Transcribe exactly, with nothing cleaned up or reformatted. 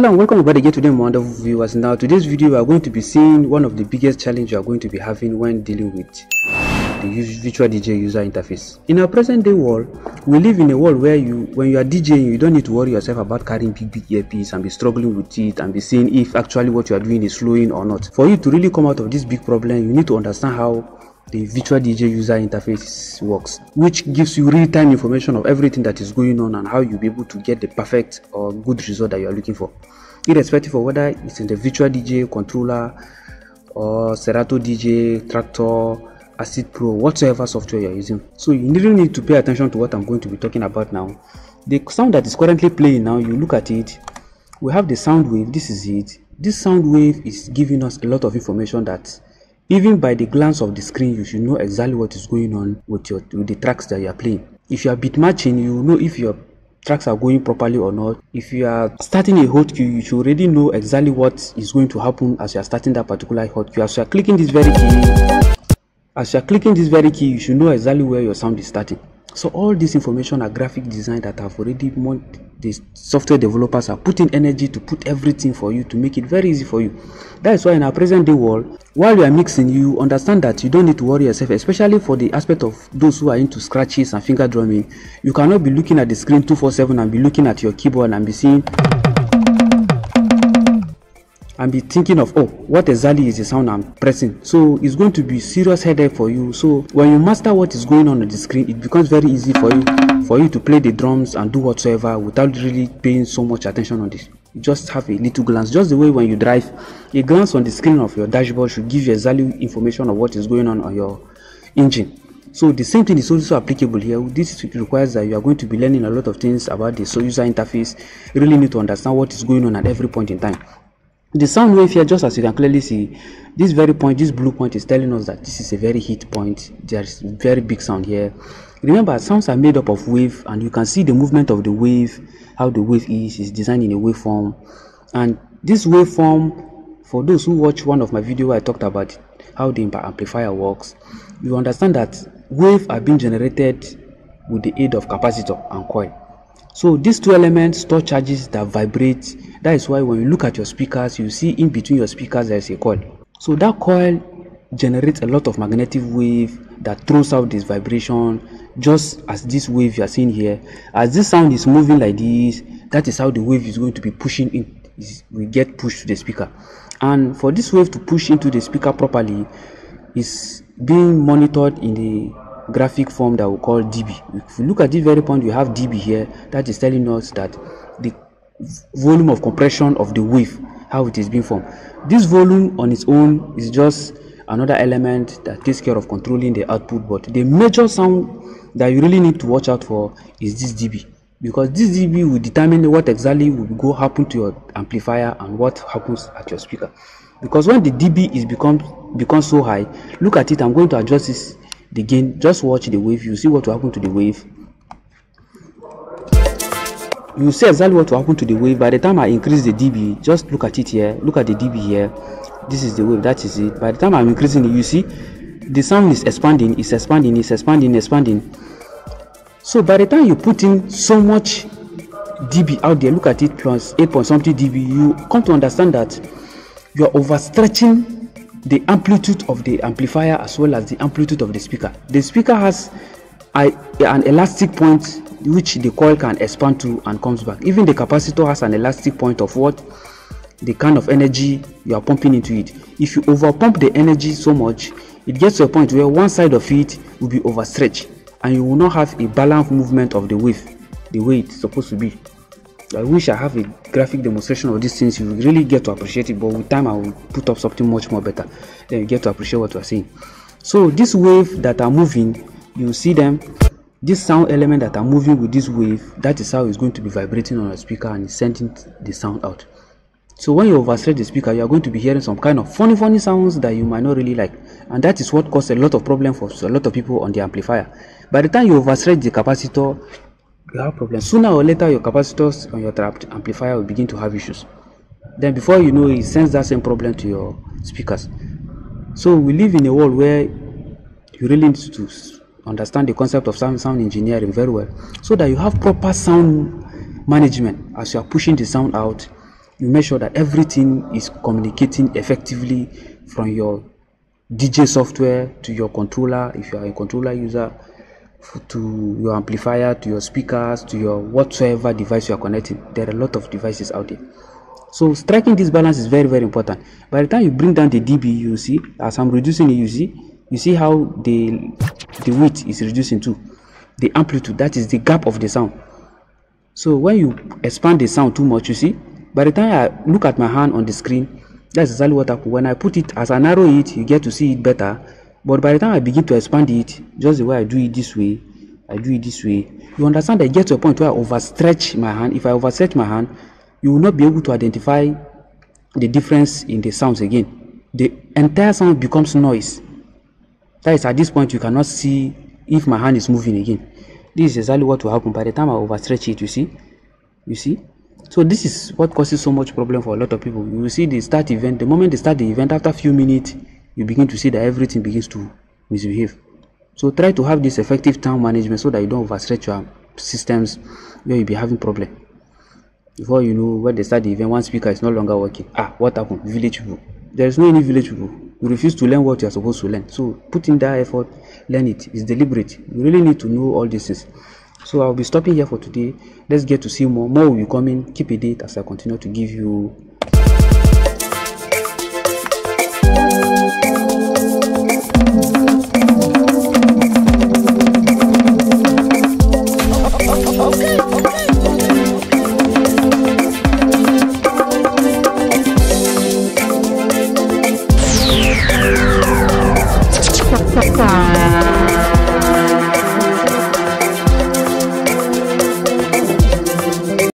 Hello and welcome back again to them wonderful viewers. Now today's video we are going to be seeing one of the biggest challenges you are going to be having when dealing with the virtual D J user interface. In our present day world, we live in a world where you when you are DJing, you don't need to worry yourself about carrying big big earpiece and be struggling with it and be seeing if actually what you are doing is flowing or not. For you to really come out of this big problem, you need to understand how the virtual D J user interface works, which gives you real-time information of everything that is going on and how you'll be able to get the perfect or good result that you are looking for, irrespective of whether it's in the virtual D J controller or Serato D J, Tractor, Acid Pro, whatsoever software you are using. So you really need to pay attention to what I'm going to be talking about now. The sound that is currently playing now, you look at it, we have the sound wave. This is it. This sound wave is giving us a lot of information that even by the glance of the screen, you should know exactly what is going on with your with the tracks that you are playing. If you are beat matching, you know if your tracks are going properly or not. If you are starting a hot cue, you should already know exactly what is going to happen as you are starting that particular hot cue. As you are clicking this very key, as you are clicking this very key, you should know exactly where your sound is starting. So all this information are graphic design that have already the software developers are putting energy to put everything for you to make it very easy for you. That is why in our present day world, while you are mixing, you understand that you don't need to worry yourself, especially for the aspect of those who are into scratches and finger drumming. You cannot be looking at the screen two four seven and be looking at your keyboard and be seeing and be thinking of, oh, what exactly is the sound I'm pressing? So it's going to be serious headache for you. So when you master what is going on on the screen, it becomes very easy for you for you to play the drums and do whatsoever without really paying so much attention on this. You just have a little glance, just the way when you drive, a glance on the screen of your dashboard should give you exactly information of what is going on on your engine. So the same thing is also applicable here. This requires that you are going to be learning a lot of things about the user interface. You really need to understand what is going on at every point in time. The sound wave here, just as you can clearly see, this very point, this blue point is telling us that this is a very hit point. There's very big sound here. Remember, sounds are made up of wave, and you can see the movement of the wave, how the wave is, is designed in a waveform. And this waveform, for those who watch one of my videos, I talked about how the amplifier works. You understand that waves are being generated with the aid of capacitor and coil. So these two elements store charges that vibrate. That is why when you look at your speakers, you see in between your speakers there is a coil. So that coil generates a lot of magnetic wave that throws out this vibration, just as this wave you are seeing here. As this sound is moving like this, that is how the wave is going to be pushing in. We get pushed to the speaker, and for this wave to push into the speaker properly, is being monitored in the graphic form that we call dB. If you look at this very point, we have dB here. That is telling us that the volume of compression of the wave, how it is being formed. This volume on its own is just another element that takes care of controlling the output, but the major sound that you really need to watch out for is this dB, because this dB will determine what exactly will go happen to your amplifier and what happens at your speaker. Because when the dB is becomes becomes so high, look at it. I'm going to adjust this. The gain, just watch the wave, you see what will happen to the wave. You see exactly what will happen to the wave. By the time I increase the dB, just look at it here, look at the dB here. This is the wave, that is it. By the time I'm increasing it, you see the sound is expanding, it's expanding, it's expanding, expanding. So by the time you put in so much dB out there, look at it, plus eight point something dB, you come to understand that you are overstretching the amplitude of the amplifier as well as the amplitude of the speaker. The speaker has a, an elastic point which the coil can expand to and comes back. Even the capacitor has an elastic point of what the kind of energy you are pumping into it. If you over pump the energy so much, it gets to a point where one side of it will be overstretched and you will not have a balanced movement of the wave the way it's supposed to be. I wish I have a graphic demonstration of these things, you really get to appreciate it, but with time I will put up something much more better, then you get to appreciate what you are seeing. So this wave that are moving, you see them, this sound element that are moving with this wave, that is how it's going to be vibrating on a speaker and sending the sound out. So when you overstretch the speaker, you are going to be hearing some kind of funny funny sounds that you might not really like, and that is what caused a lot of problem for a lot of people on the amplifier. By the time you overstretch the capacitor, you have problems. Sooner or later, your capacitors on your trapped amplifier will begin to have issues. Then before you know it, sends that same problem to your speakers. So we live in a world where you really need to understand the concept of sound, sound engineering very well, so that you have proper sound management as you are pushing the sound out you make sure that everything is communicating effectively from your D J software to your controller, if you are a controller user, to your amplifier, to your speakers, to your whatsoever device you are connecting. There are a lot of devices out there, so striking this balance is very very important. By the time you bring down the dB, you see as I'm reducing it, you see you see how the the width is reducing too, the amplitude, that is the gap of the sound. So when you expand the sound too much, you see by the time I look at my hand on the screen, that's exactly what happened. When I put it, as I narrow it, you get to see it better. But by the time I begin to expand it, just the way I do it this way, I do it this way, you understand that I get to a point where I overstretch my hand. If I overstretch my hand, you will not be able to identify the difference in the sounds again. The entire sound becomes noise. That is, at this point, you cannot see if my hand is moving again. This is exactly what will happen by the time I overstretch it, you see. You see? So this is what causes so much problem for a lot of people. You will see they start event, the moment they start the event, after a few minutes, you begin to see that everything begins to misbehave. So try to have this effective time management so that you don't overstretch your systems where you'll be having problem. Before you know, when they start the event, one speaker is no longer working. Ah, what happened? Village people. There is no any village people. You refuse to learn what you are supposed to learn. So put in that effort, learn it. It's deliberate. You really need to know all these things. So I'll be stopping here for today. Let's get to see more. More will be coming. Keep a date as I continue to give you bye.